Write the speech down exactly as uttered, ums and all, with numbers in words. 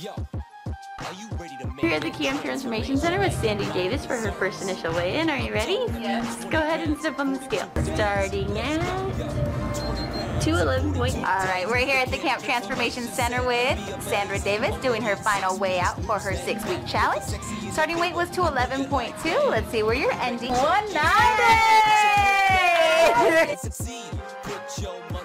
Yo, are you ready to make Here at the Camp Transformation Center with Sandy Davis for her first initial weigh-in. Are you ready? Yes. Let's go ahead and step on the scale. Starting at two eleven point eight. All right, we're here at the Camp Transformation Center with Sandra Davis doing her final weigh-out for her six-week challenge. Starting weight was two eleven point two. Let's see where you're ending. one ninety!